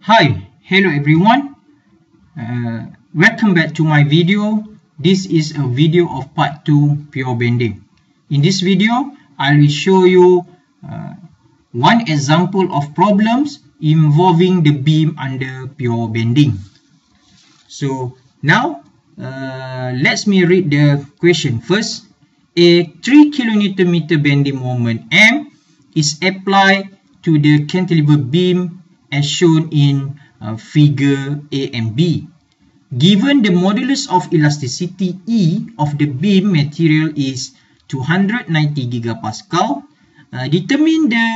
Hi, hello everyone. Welcome back to my video. This is a video of part 2 pure bending. In this video, I will show you one example of problems involving the beam under pure bending. So now, let me read the question first. A 3 kNm bending moment M is applied to the cantilever beam as shown in figure A and B. Given the modulus of elasticity E of the beam material is 290 GPa, determine the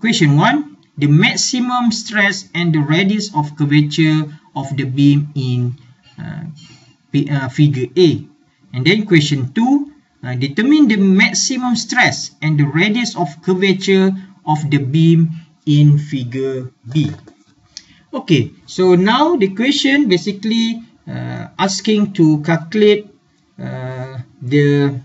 question 1, the maximum stress and the radius of curvature of the beam in figure A. And then question 2, determine the maximum stress and the radius of curvature of the beam in figure B. Okay, so now the question basically asking to calculate the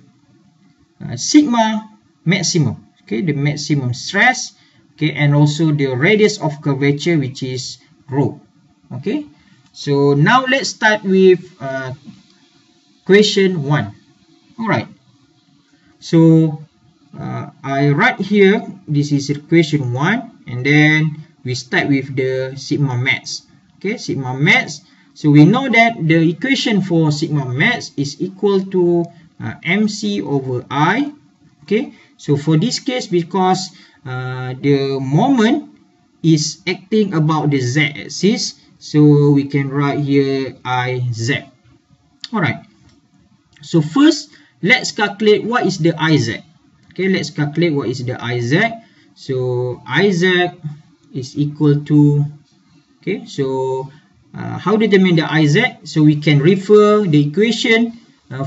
sigma maximum, okay, the maximum stress, okay, and also the radius of curvature, which is rho. Okay, so now let's start with question 1. All right, so I write here, this is question 1. And then we start with the sigma max. Okay, sigma max. So we know that the equation for sigma max is equal to MC over I. Okay, so for this case, because the moment is acting about the z-axis, so we can write here IZ. Alright, so first, let's calculate what is the IZ. Okay, let's calculate what is the IZ. So IZ is equal to, okay, so how determine the IZ? So we can refer the equation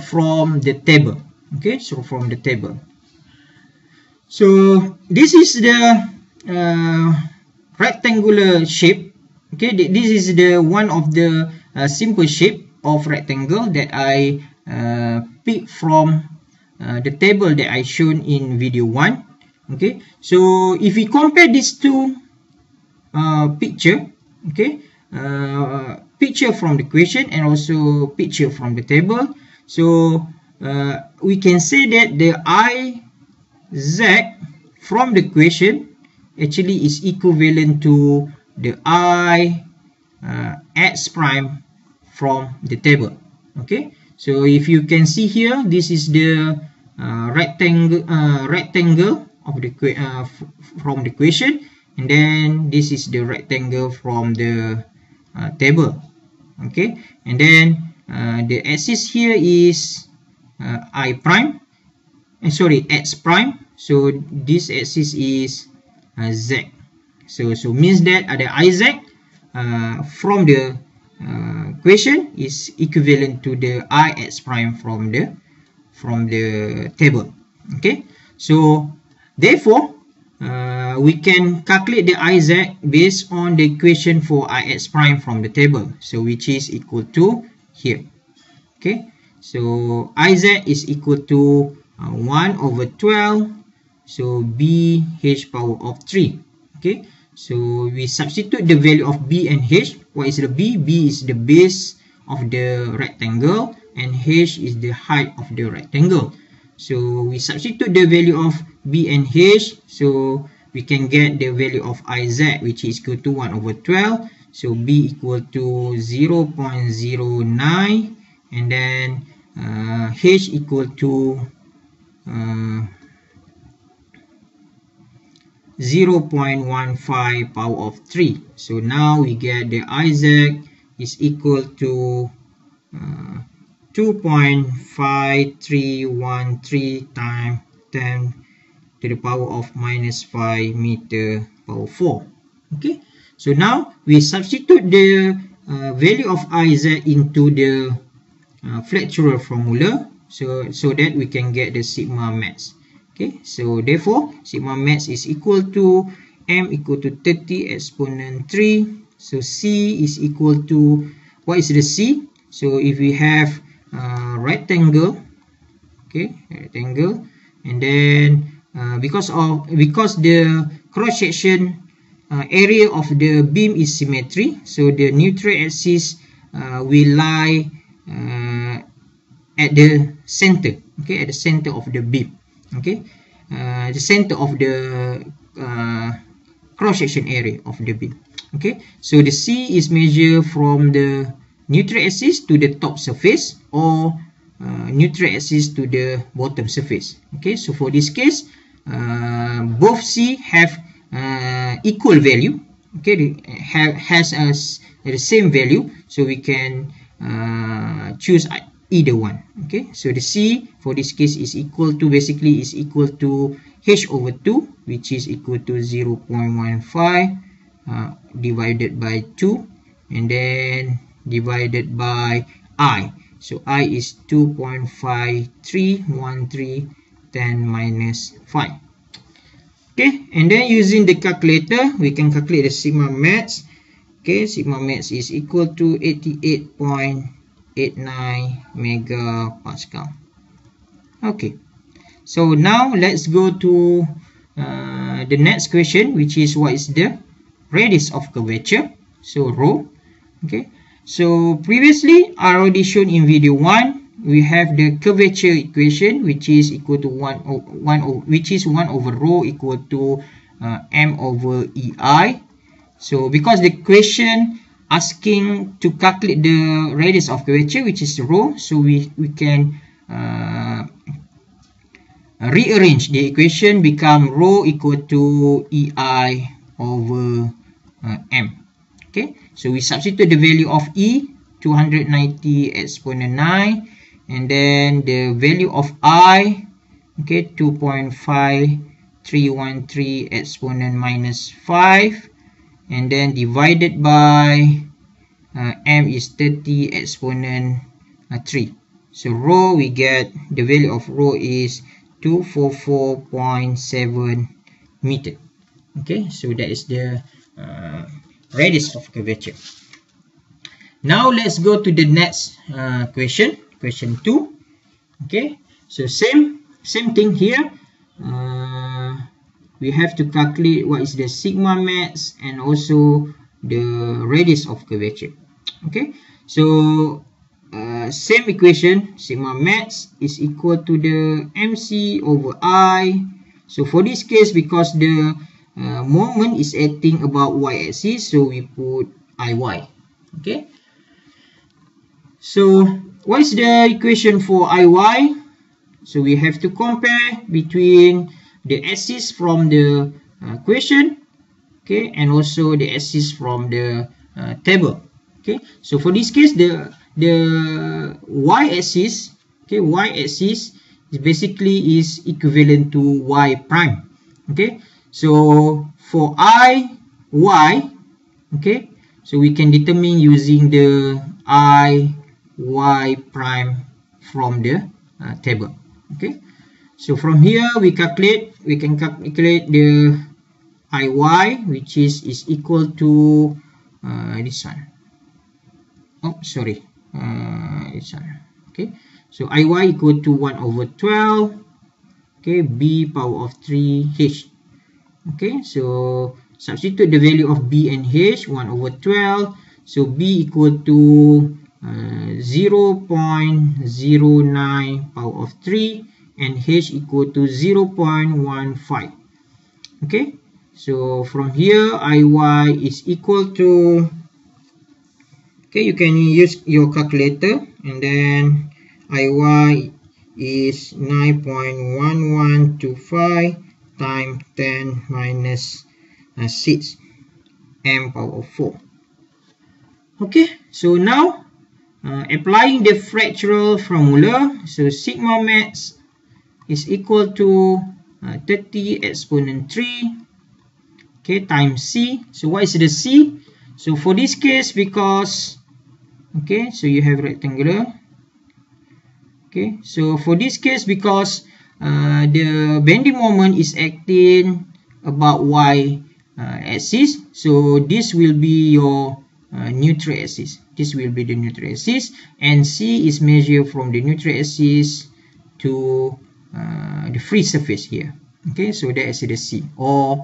from the table. Okay, so from the table. So this is the rectangular shape. Okay, this is the one of the simple shape of rectangle that I picked from the table that I shown in video 1. Okay, so if we compare these two picture, okay, picture from the question and also picture from the table, so we can say that the IZ from the question actually is equivalent to the IX prime from the table. Okay, so if you can see here, this is the rectangle of the from the equation, and then this is the rectangle from the table. Okay, and then the axis here is I prime, sorry, X prime. So this axis is Z. So means that the IZ from the equation is equivalent to the IX prime from the table. Okay, so therefore, we can calculate the IZ based on the equation for IX prime from the table, so which is equal to here. Okay, so IZ is equal to 1 over 12, so B H power of 3. Okay, so we substitute the value of B and H. What is the B? B is the base of the rectangle and H is the height of the rectangle. So we substitute the value of B and H, so we can get the value of IZ, which is equal to 1 over 12. So B equal to 0.09, and then H equal to 0.15 power of 3. So now we get the IZ is equal to 2.5313 times 10 to the power of minus 5 meter power 4. Okay, so now we substitute the value of IZ into the flexural formula, so that we can get the sigma max. Okay, so therefore sigma max is equal to M equal to 30 exponent 3. So C is equal to, what is the C? So if we have rectangle, okay, rectangle, and then because the cross section area of the beam is symmetry, so the neutral axis will lie at the center, okay, at the center of the beam, okay, the center of the cross-section area of the beam, okay. So the C is measured from the neutral axis to the top surface, or neutral axis to the bottom surface, okay. So for this case, both C have equal value, okay, has the same value, so we can choose either one, okay. So the C for this case is equal to, basically is equal to h/2, which is equal to 0.15 divided by 2 and then divided by I. So I is 2.5313 10⁻5. Okay, and then using the calculator, we can calculate the sigma max. Okay, sigma max is equal to 88.89 megapascal. Okay, so now let's go to the next question, which is what is the radius of curvature, so rho. Okay, so previously I already shown in video 1, we have the curvature equation, which is equal to 1 over rho equal to m over ei. So because the question asking to calculate the radius of curvature, which is rho, so we can rearrange the equation, become rho equal to ei over m. Okay, so we substitute the value of e, 290 exponent 9, and then the value of I, okay, 2.5313 exponent -5, and then divided by m is 30 exponent 3. So rho, we get the value of rho is 244.7 meter. Okay, so that is the radius of curvature. Now let's go to the next question 2. Okay, so same thing here. We have to calculate what is the sigma max and also the radius of curvature. Okay, so same equation, sigma max is equal to the mc over I. So for this case, because the moment is acting about y-axis, so we put iy. Okay, so what is the equation for iy? So we have to compare between the axis from the equation, okay, and also the axis from the table. Okay, so for this case, the y-axis, okay, y-axis is basically is equivalent to y prime. Okay, so for I y, okay, so we can determine using the I y prime from the table. Okay, so from here we calculate, we can calculate the iy, which is equal to this one. Oh, sorry, this one. Okay, so iy equal to 1/12, okay, b⁴ h. Okay, so substitute the value of b and h, 1/12, so b equal to 0.09⁴, and h equal to 0.15. okay, so from here iy is equal to, okay, you can use your calculator, and then iy is 9.1125 times 10⁻6 m⁴. Okay, so now applying the fractional formula, so sigma max is equal to 30 exponent 3, okay, times c. So what is the c? So for this case, because, okay, so you have rectangular, okay, so for this case, because the bending moment is acting about y axis, so this will be your neutral axis. This will be the neutral axis, and c is measured from the neutral axis to the free surface here. Okay, so that is the c, or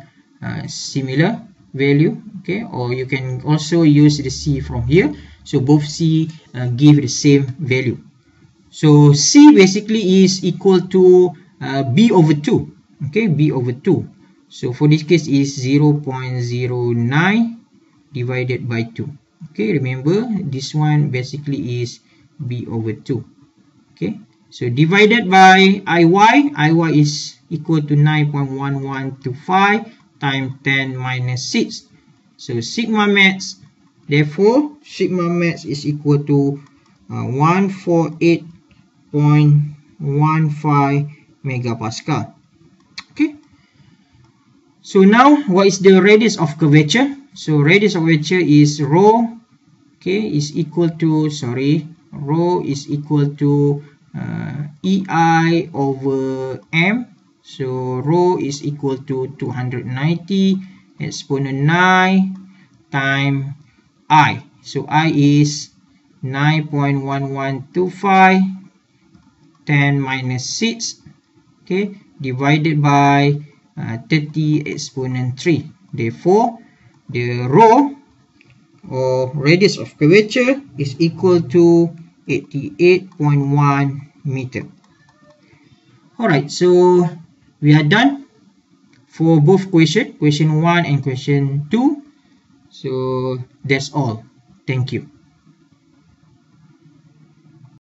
similar value, okay, or you can also use the C from here. So both C give the same value. So C basically is equal to B over 2, okay, B over 2. So for this case is 0.09 divided by 2. Okay, remember this one basically is B over 2. Okay, so divided by IY, IY is equal to 9.1125 times 10 minus 6. So sigma max, therefore sigma max is equal to 148.15 megapascal. Okay, so now what is the radius of curvature? So radius of curvature is rho, okay, is equal to, sorry, rho is equal to EI over M. So rho is equal to 290 exponent 9 times I. So I is 9.1125 10 minus 6, okay, divided by 30 exponent 3. Therefore, the rho or radius of curvature is equal to 88.1 meter. Alright, so we are done for both question 1 and question 2. So that's all. Thank you.